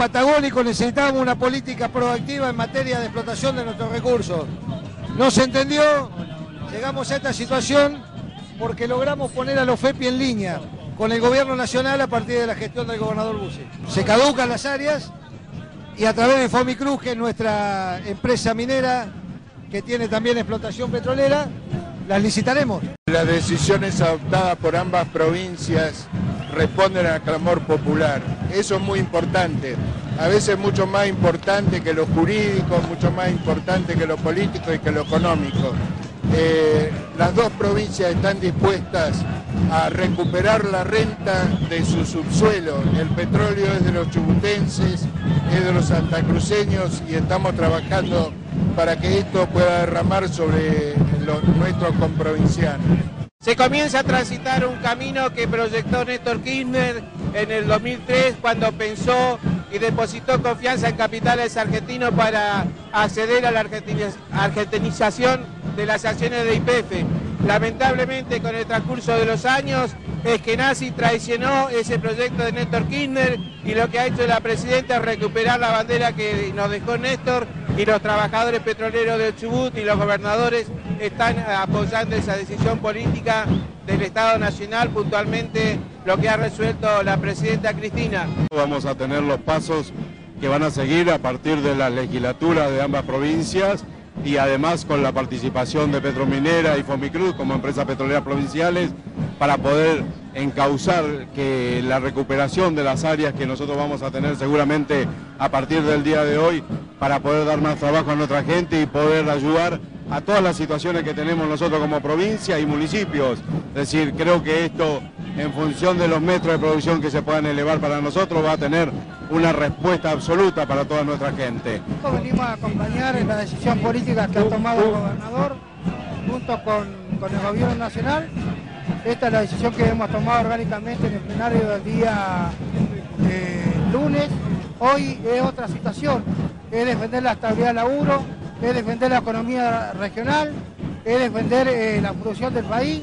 patagónicos necesitábamos una política proactiva en materia de explotación de nuestros recursos. No se entendió, llegamos a esta situación porque logramos poner a los FEPI en línea con el gobierno nacional a partir de la gestión del gobernador Bussi. Se caducan las áreas y a través de Fomicruz, que es nuestra empresa minera que tiene también explotación petrolera, las licitaremos. Las decisiones adoptadas por ambas provincias responden al clamor popular. Eso es muy importante, a veces mucho más importante que lo jurídico, mucho más importante que lo político y que lo económico. Las dos provincias están dispuestas a recuperar la renta de su subsuelo. El petróleo es de los chubutenses, es de los santacruceños y estamos trabajando para que esto pueda derramar sobre nuestros comprovincianos. Se comienza a transitar un camino que proyectó Néstor Kirchner en el 2003 cuando pensó y depositó confianza en capitales argentinos para acceder a la argentinización de las acciones de YPF. Lamentablemente, con el transcurso de los años, Eskenazi traicionó ese proyecto de Néstor Kirchner y lo que ha hecho la presidenta es recuperar la bandera que nos dejó Néstor, y los trabajadores petroleros del Chubut y los gobernadores están apoyando esa decisión política del Estado Nacional, puntualmente lo que ha resuelto la presidenta Cristina. Vamos a tener los pasos que van a seguir a partir de las legislaturas de ambas provincias y además con la participación de Petrominera y Fomicruz como empresas petroleras provinciales para poder encauzar que la recuperación de las áreas que nosotros vamos a tener seguramente a partir del día de hoy para poder dar más trabajo a nuestra gente y poder ayudar a todas las situaciones que tenemos nosotros como provincia y municipios. Es decir, creo que esto, en función de los metros de producción que se puedan elevar para nosotros, va a tener una respuesta absoluta para toda nuestra gente. Venimos a acompañar en la decisión política que ha tomado el gobernador junto con el gobierno nacional. Esta es la decisión que hemos tomado orgánicamente en el plenario del día lunes. Hoy es otra situación, es defender la estabilidad del laburo, es defender la economía regional, es defender la producción del país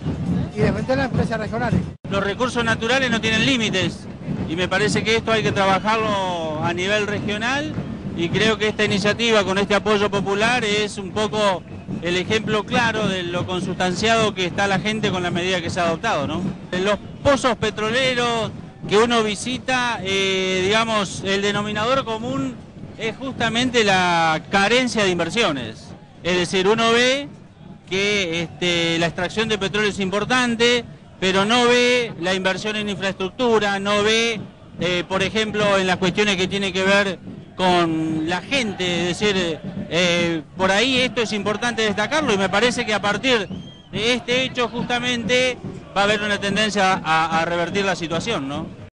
y defender las empresas regionales. Los recursos naturales no tienen límites y me parece que esto hay que trabajarlo a nivel regional, y creo que esta iniciativa con este apoyo popular es un poco el ejemplo claro de lo consustanciado que está la gente con la medida que se ha adoptado, ¿no? Los pozos petroleros que uno visita, digamos, el denominador común es justamente la carencia de inversiones. Es decir, uno ve que la extracción de petróleo es importante, pero no ve la inversión en infraestructura, no ve, por ejemplo, en las cuestiones que tienen que ver con la gente. Es decir, por ahí esto es importante destacarlo, y me parece que a partir de este hecho justamente va a haber una tendencia a revertir la situación, ¿no?